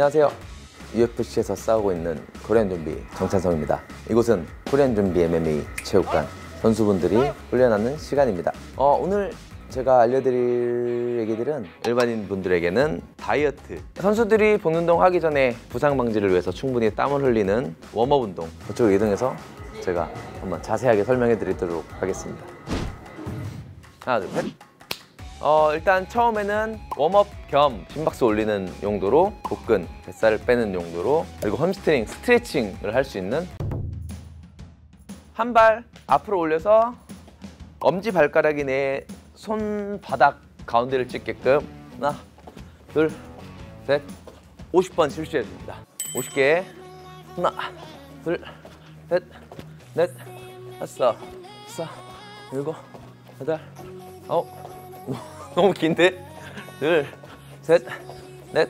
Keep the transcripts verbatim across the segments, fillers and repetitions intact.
안녕하세요. 유에프씨에서 싸우고 있는 코리안 좀비 정찬성입니다. 이곳은 코리안 좀비 엠엠에이 체육관 선수분들이 훈련하는 시간입니다. 어, 오늘 제가 알려드릴 얘기들은 일반인 분들에게는 다이어트, 선수들이 본 운동 하기 전에 부상 방지를 위해서 충분히 땀을 흘리는 웜업 운동, 그쪽을 이동해서 제가 한번 자세하게 설명해 드리도록 하겠습니다. 하나, 둘, 셋! 어, 일단 처음에는 웜업 겸 심박수 올리는 용도로, 복근, 뱃살을 빼는 용도로, 그리고 햄스트링, 스트레칭을 할 수 있는, 한 발 앞으로 올려서 엄지 발가락이 내 손바닥 가운데를 찍게끔 하나, 둘, 셋, 오십 번 실시해줍니다. 오십 개. 하나, 둘, 셋, 넷, 다섯, 여섯, 일곱, 여덟, 아홉. 너무 긴데? 둘, 셋, 넷,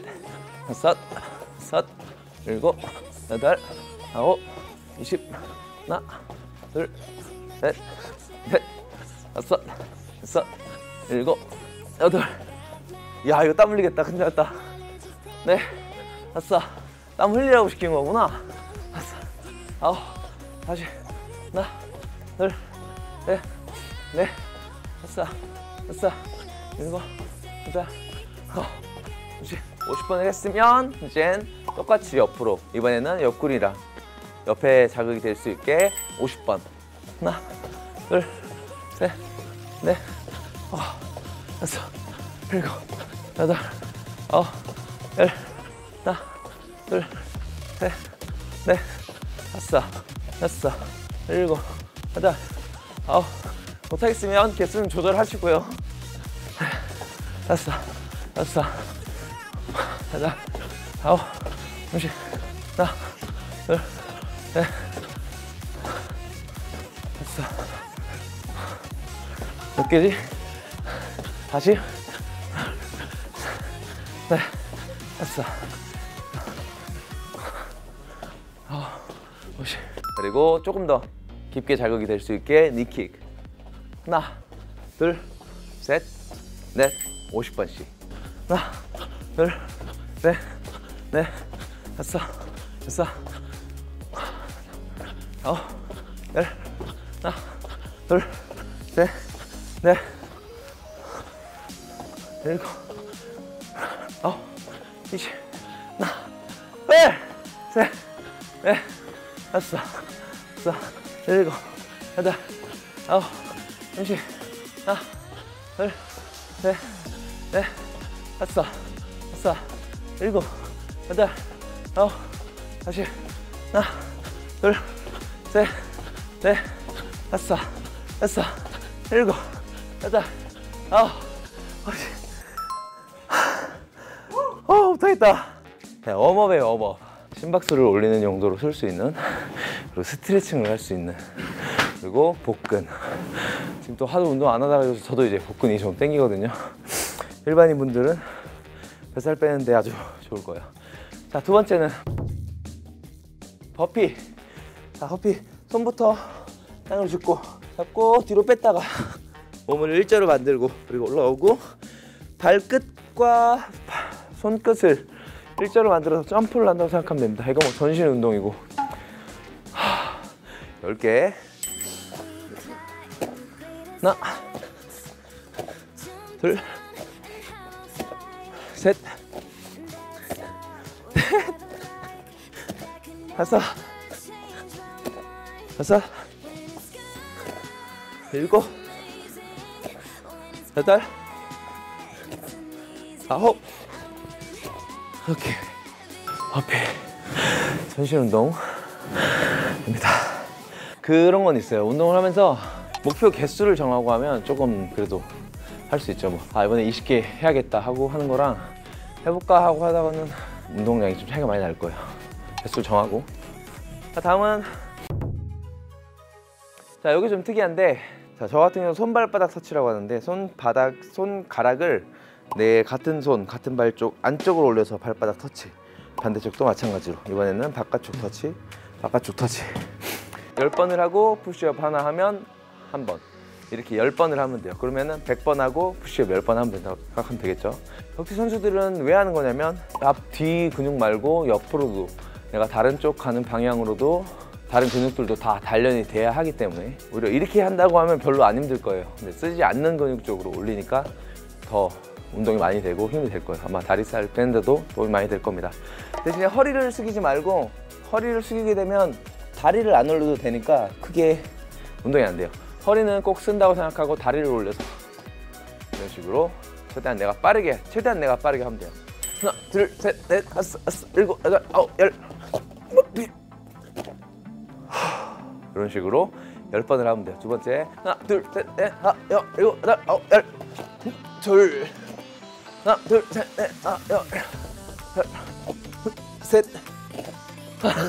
다섯, 여섯, 일곱, 여덟, 아홉, 이십, 하나, 둘, 셋, 넷, 다섯, 여섯, 일곱, 여덟. 야, 이거 땀 흘리겠다. 큰일 났다. 네, 다섯. 땀 흘리라고 시킨 거구나. 다섯, 아홉, 다시. 하나, 둘, 셋, 넷, 다섯, 여섯, 일곱, 여덟, 아홉, 오십 번을 했으면 이젠 똑같이 옆으로, 이번에는 옆구리랑 옆에 자극이 될 수 있게 오십 번. 하나, 둘, 셋, 넷, 아홉, 여섯, 일곱, 여덟, 아홉, 열. 하나, 둘, 셋, 넷, 다섯, 여섯, 일곱, 여덟, 아홉. 못하겠으면 개수는 조절하시고요. 다섯, 다섯, 여덟, 아홉, 삼십, 하나, 둘, 셋, 다섯. 몇 개지? 다시. 네, 다섯, 아홉, 오십. 그리고 조금 더 깊게 자극이 될 수 있게 니킥. 하나, 둘, 셋, 넷, 오십 번씩. 하나, 둘, 셋, 넷, 다섯, 여섯, 아홉, 열. 하나, 둘, 셋, 넷, 일곱, 아홉, 이십. 하나, 둘, 셋, 넷, 다섯, 여섯, 일곱, 여덟, 아홉. 잠시. 하나, 둘, 셋, 넷, 다섯, 여섯, 일곱, 여덟, 아홉, 다시. 하나, 둘, 셋, 넷, 다섯, 여섯, 일곱, 여덟, 아홉, 다시. 어, 못하겠다. 네, 웜업에 웜업. 심박수를 올리는 용도로 쓸 수 있는, 그리고 스트레칭을 할 수 있는, 그리고 복근. 지금 또 하도 운동 안 하다가 저도 이제 복근이 좀 땡기거든요. 일반인 분들은 뱃살 빼는데 아주 좋을 거예요. 자, 두 번째는 버피. 자, 버피 손부터 땅을 짚고 잡고 뒤로 뺐다가 몸을 일자로 만들고, 그리고 올라오고 발끝과 손끝을 일자로 만들어서 점프를 한다고 생각하면 됩니다. 이거 뭐 전신 운동이고. 하, 열 개. 하나, 둘, 셋, 넷, 다섯, 여섯, 일곱, 여덟, 아홉. 오케이. 버피. 전신 운동입니다. 그런 건 있어요. 운동을 하면서 목표 개수를 정하고 하면 조금 그래도 할 수 있죠. 뭐, 아, 이번에 이십 개 해야겠다 하고 하는 거랑 해볼까 하고 하다가는 운동량이 좀 차이가 많이 날 거예요. 개수를 정하고. 자, 다음은, 자, 여기 좀 특이한데, 자, 저 같은 경우는 손발바닥 터치라고 하는데, 손바닥, 손가락을 내 같은 손, 같은 발 쪽 안쪽으로 올려서 발바닥 터치. 반대쪽도 마찬가지로. 이번에는 바깥쪽 터치, 바깥쪽 터치. 열 번을 하고 푸시업 하나 하면 한 번, 이렇게 열 번을 하면 돼요. 그러면은 백 번 하고 푸시업 열 번 하면 된다고 생각하면 되겠죠. 격투 선수들은 왜 하는 거냐면 앞, 뒤 근육 말고 옆으로도 내가 다른 쪽 가는 방향으로도 다른 근육들도 다 단련이 돼야 하기 때문에 오히려 이렇게 한다고 하면 별로 안 힘들 거예요. 근데 쓰지 않는 근육 쪽으로 올리니까 더 운동이 많이 되고 힘이 될 거예요. 아마 다리살 빼는데도 도움이 많이 될 겁니다. 대신에 허리를 숙이지 말고, 허리를 숙이게 되면 다리를 안 올려도 되니까 크게 운동이 안 돼요. 허리는 꼭 쓴다고 생각하고 다리를 올려서 이런 식으로 최대한 내가 빠르게, 최대한 내가 빠르게 하면 돼요. 하나, 둘, 셋, 넷, 다섯, 여섯, 일곱, 여덟, 아홉, 열. 이런 식으로 열 번을 하면 돼요. 두 번째, 하나, 둘, 셋, 넷, 아, 여, 일곱, 여덟, 아홉, 열, 둘, 하나, 둘, 셋, 넷, 아, 여, 열, 셋, 넷, 하나,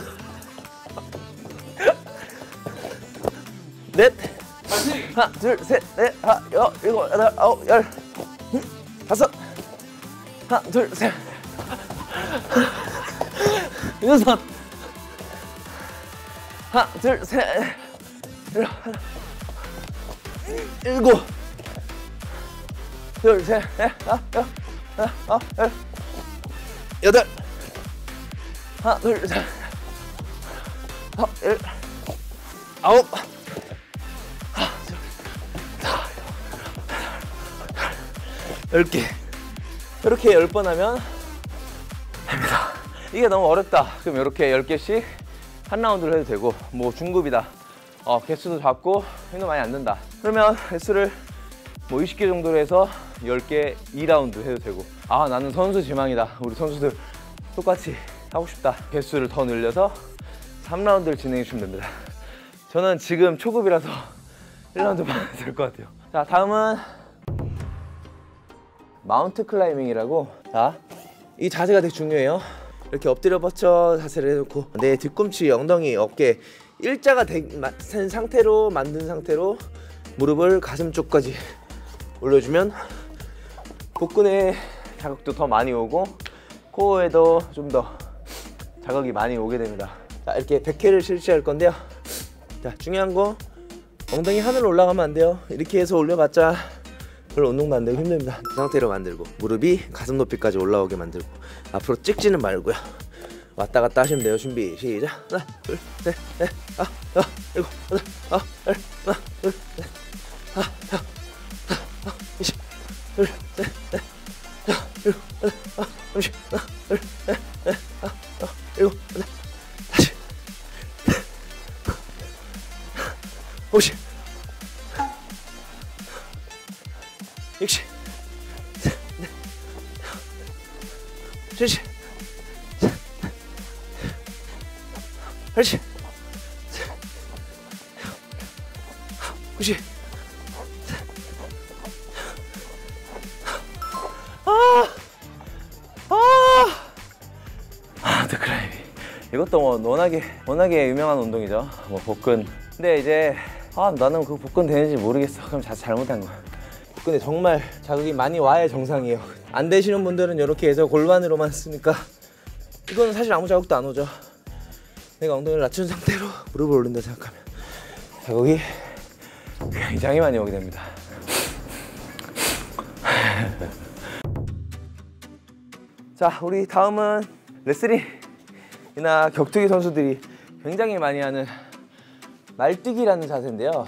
둘, 셋, 넷, 아, 여, 일곱, 여덟, 아홉, 열, 다섯, 하나, 둘, 셋, 여섯. 하나, 둘, 셋, 일곱, 둘, 셋, 아, 여, 아, 열, 여덟, 하나, 둘, 셋, 아, 열, 아홉, 하나, 둘, 다, 열 개. 이렇게 열 번 하면 됩니다. 이게 너무 어렵다. 그럼 이렇게 열 개씩. 한 라운드를 해도 되고, 뭐 중급이다, 어, 개수도 잡고 힘도 많이 안 든다 그러면 개수를 뭐 이십 개 정도로 해서 열 개 이 라운드 해도 되고, 아 나는 선수 지망이다, 우리 선수들 똑같이 하고 싶다, 개수를 더 늘려서 삼 라운드를 진행해 주시면 됩니다. 저는 지금 초급이라서 일 라운드만 해도 될 것 같아요. 자, 다음은 마운트 클라이밍이라고, 자, 이 자세가 되게 중요해요. 이렇게 엎드려 버텨 자세를 해놓고 내 뒤꿈치, 엉덩이, 어깨 일자가 된 상태로 만든 상태로 무릎을 가슴 쪽까지 올려주면 복근에 자극도 더 많이 오고 코어에도 좀 더 자극이 많이 오게 됩니다. 자, 이렇게 백 회를 실시할 건데요. 자, 중요한 거 엉덩이 하늘로 올라가면 안 돼요. 이렇게 해서 올려봤자 별로 운동도 안 되고 힘듭니다. 그 상태로 만들고 무릎이 가슴 높이까지 올라오게 만들고 앞으로 찍지는 말고요. 왔다 갔다 하시면 돼요. 준비 시작. 하나, 둘, 셋, 넷, 아, 여, 일곱, 여덟, 아홉, 열, 하나, 둘, 셋, 아, 여, 아, 이십, 둘, 셋, 넷, 여, 일곱, 여덟, 아, 삼십, 하나, 둘, 셋, 넷, 아, 여, 일곱, 여덟, 사십, 오십. 육십, 칠십, 팔십, 구십. 아, 아, 마운트 클라이밍. 이것도 뭐 워낙에 워낙에 유명한 운동이죠. 뭐 복근. 근데 이제 아 나는 그 복근 되는지 모르겠어. 그럼 자세 잘못한 거야. 근데 정말 자극이 많이 와야 정상이에요. 안 되시는 분들은 이렇게 해서 골반으로만 쓰니까 이거는 사실 아무 자극도 안 오죠. 내가 엉덩이를 낮춘 상태로 무릎을 올린다 생각하면 자극이 굉장히 많이 오게 됩니다. 자, 우리 다음은 레슬링이나 격투기 선수들이 굉장히 많이 하는 말뛰기라는 자세인데요.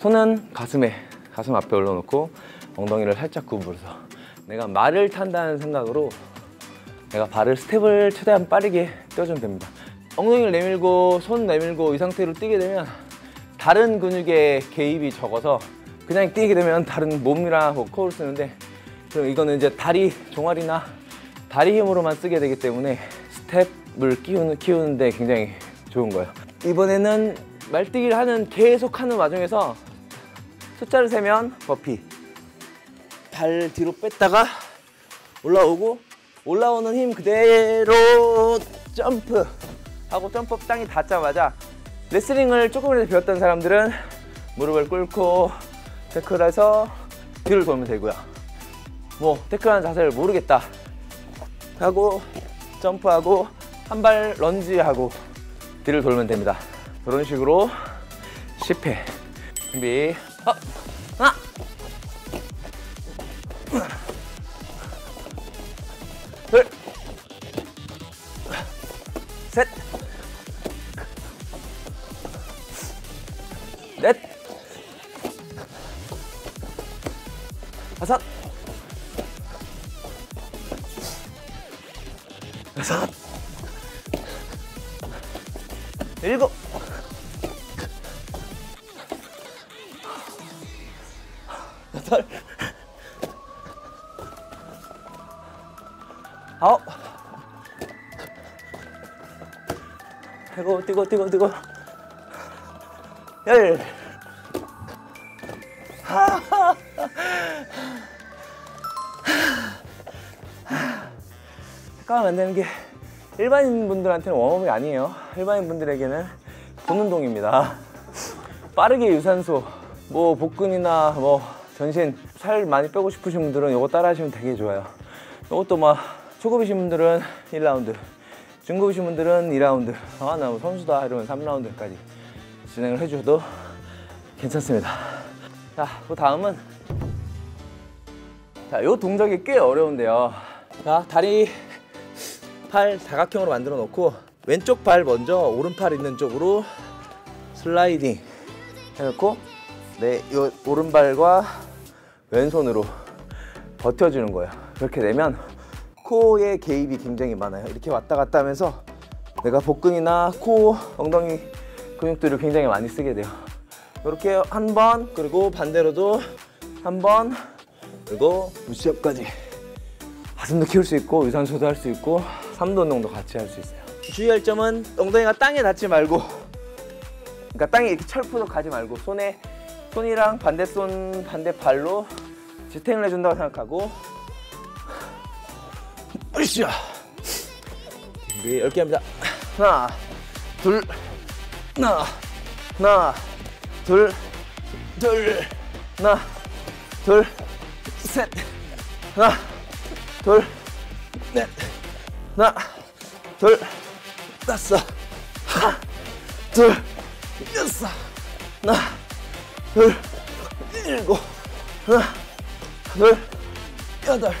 손은 가슴에, 가슴 앞에 올려놓고 엉덩이를 살짝 구부려서 내가 말을 탄다는 생각으로 내가 발을 스텝을 최대한 빠르게 떼어주면 됩니다. 엉덩이를 내밀고 손 내밀고 이 상태로 뛰게 되면 다른 근육의 개입이 적어서 그냥 뛰게 되면 다른 몸이랑 코어를 쓰는데, 그럼 이거는 이제 다리 종아리나 다리 힘으로만 쓰게 되기 때문에 스텝을 키우는, 키우는데 굉장히 좋은 거예요. 이번에는 말뛰기를 하는 계속하는 와중에서 숫자를 세면 버피, 발 뒤로 뺐다가 올라오고 올라오는 힘 그대로 점프 하고, 점프업 땅에 닿자마자, 레슬링을 조금이라도 배웠던 사람들은 무릎을 꿇고 태클해서 뒤를 돌면 되고요. 뭐 태클하는 자세를 모르겠다 하고 점프하고 한 발 런지하고 뒤를 돌면 됩니다. 그런 식으로 십 회 준비. 아! 아삿! 아삿! 일곱! 여덟! 아홉! 아이고, 뜨거워, 뜨거워, 뜨거워. 열! 하하하! 헷갈리면 안 되는 게 일반인 분들한테는 웜업이 아니에요. 일반인 분들에게는 본 운동입니다. 빠르게 유산소, 뭐 복근이나 뭐 전신 살 많이 빼고 싶으신 분들은 이거 따라 하시면 되게 좋아요. 이것도 막 초급이신 분들은 일 라운드, 중급이신 분들은 이 라운드, 아 나 뭐 선수다 이러면 삼 라운드까지 진행을 해주셔도 괜찮습니다. 자, 그 다음은 자, 요 동작이 꽤 어려운데요. 자, 다리, 팔 다각형으로 만들어 놓고 왼쪽 발 먼저 오른팔 있는 쪽으로 슬라이딩 해놓고 내 요 오른발과 왼손으로 버텨주는 거예요. 그렇게 되면 코의 개입이 굉장히 많아요. 이렇게 왔다 갔다 하면서 내가 복근이나 코, 엉덩이 근육들을 굉장히 많이 쓰게 돼요. 이렇게 한 번, 그리고 반대로도 한 번, 그리고 부시업까지 가슴도 키울 수 있고 유산소도 할 수 있고 삼두 운동도 같이 할 수 있어요. 주의할 점은 엉덩이가 땅에 닿지 말고, 그러니까 땅에 이렇게 철푸덕 가지 말고 손에 손이랑 반대 손, 반대 발로 지탱을 해준다고 생각하고 으쌰! 준비 열 개 합니다. 하나, 둘, 하나, 하나, 둘, 둘, 하나, 둘, 셋, 하나, 둘, 넷, 하나, 둘, 다섯, 하나, 둘, 여섯, 하나, 둘, 일곱, 하나, 둘, 여덟,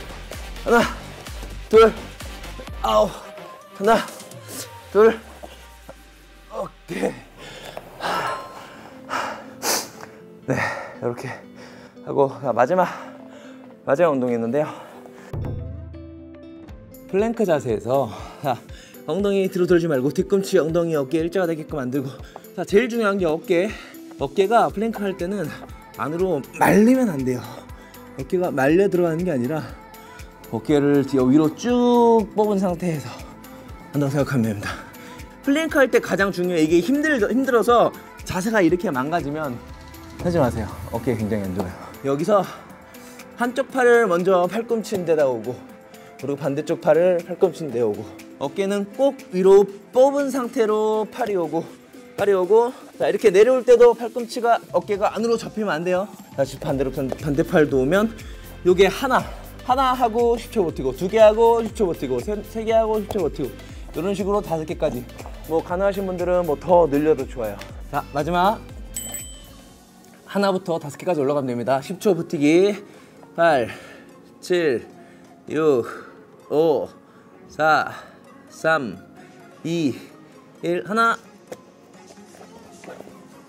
하나, 둘, 아홉, 하나, 둘, 오케이. 네, 이렇게 하고 마지막 마지막 운동이 있는데요. 플랭크 자세에서 자, 엉덩이 뒤로 돌지 말고 뒤꿈치, 엉덩이, 어깨 일자가 되게끔 만들고, 자, 제일 중요한 게 어깨. 어깨가 플랭크 할 때는 안으로 말리면 안 돼요. 어깨가 말려 들어가는 게 아니라 어깨를 위로 쭉 뽑은 상태에서 한다고 생각하면 됩니다. 플랭크 할 때 가장 중요해. 이게 힘들, 힘들어서 자세가 이렇게 망가지면 하지 마세요. 어깨 굉장히 안 좋아요. 여기서 한쪽 팔을 먼저 팔꿈치인 데다 오고, 그리고 반대쪽 팔을 팔꿈치인 데 오고, 어깨는 꼭 위로 뽑은 상태로 팔이 오고 팔이 오고, 자, 이렇게 내려올 때도 팔꿈치가, 어깨가 안으로 접히면 안 돼요. 다시 반대로 반대 팔도 오면 요게 하나 하나 하고 십 초 버티고, 두 개 하고 십 초 버티고, 세, 세 개 하고 십 초 버티고, 이런 식으로 다섯 개까지. 뭐 가능하신 분들은 뭐 더 늘려도 좋아요. 자, 마지막 하나부터 다섯 개까지 올라가면 됩니다. 십 초 버티기. 팔, 칠, 육, 오, 사, 삼, 이, 일, 하나,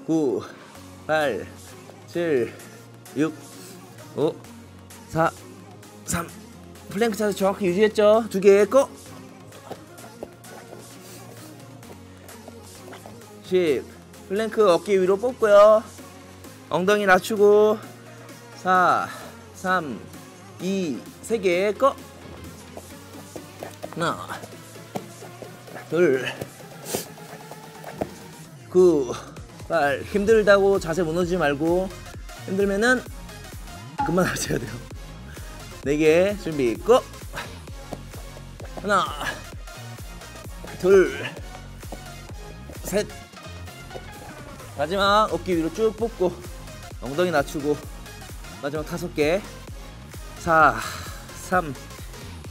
구, 팔, 칠, 육, 오, 사, 삼. 플랭크 자세 정확히 유지했죠? 두 개, 고! 십. 플랭크 어깨 위로 뽑고요. 엉덩이 낮추고, 사, 삼, 이, 세 개, 고! 하나, 둘, 구, 팔. 힘들다고 자세 무너지지 말고, 힘들면은 그만하셔야 돼요. 네 개, 준비, 고! 하나, 둘, 셋. 마지막 어깨 위로 쭉 뽑고 엉덩이 낮추고, 마지막 다섯 개. 사, 삼,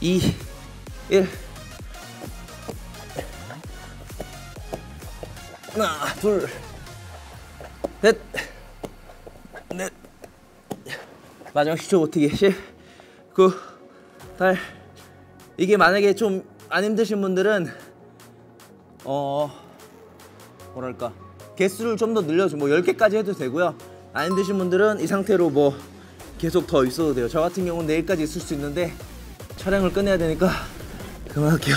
이, 일. 하나, 둘, 셋, 넷. 마지막 십 초 버티기. 십. 구, 팔. 이게 만약에 좀 안 힘드신 분들은 어 뭐랄까 개수를 좀 더 늘려서 뭐 열 개까지 해도 되고요. 안 힘드신 분들은 이 상태로 뭐 계속 더 있어도 돼요. 저 같은 경우는 내일까지 있을 수 있는데 촬영을 끝내야 되니까 그만할게요.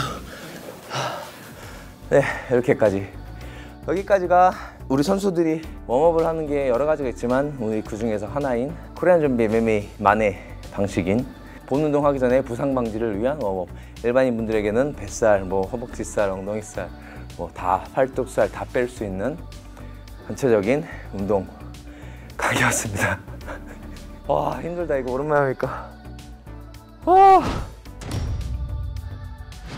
네, 이렇게까지. 여기까지가 우리 선수들이 웜업을 하는 게 여러 가지가 있지만 오늘 그 중에서 하나인 코리안 좀비 엠엠에이만의 방식인 본 운동하기 전에 부상 방지를 위한 웜업. 일반인 분들에게는 뱃살, 뭐 허벅지살, 엉덩이살, 뭐 다 팔뚝살 다 뺄 수 있는 전체적인 운동 강의였습니다. 와, 힘들다. 이거 오랜만에 하니까. 와,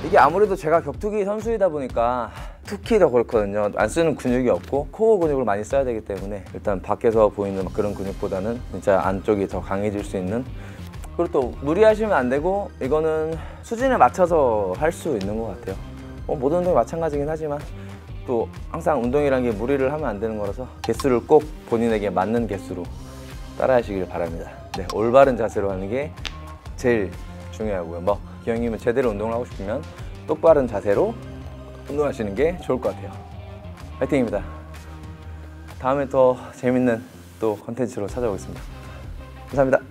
이게 아무래도 제가 격투기 선수이다 보니까 특히 더 그렇거든요. 안 쓰는 근육이 없고 코어 근육을 많이 써야 되기 때문에 일단 밖에서 보이는 그런 근육보다는 진짜 안쪽이 더 강해질 수 있는, 그리고 또 무리하시면 안 되고 이거는 수준에 맞춰서 할 수 있는 것 같아요. 뭐 모든 운동이 마찬가지긴 하지만 또 항상 운동이란 게 무리를 하면 안 되는 거라서 개수를 꼭 본인에게 맞는 개수로 따라 하시길 바랍니다. 네, 올바른 자세로 하는 게 제일 중요하고요. 뭐 기왕이면 제대로 운동을 하고 싶으면 똑바른 자세로 운동하시는 게 좋을 것 같아요. 화이팅입니다. 다음에 더 재밌는 또 콘텐츠로 찾아오겠습니다. 감사합니다.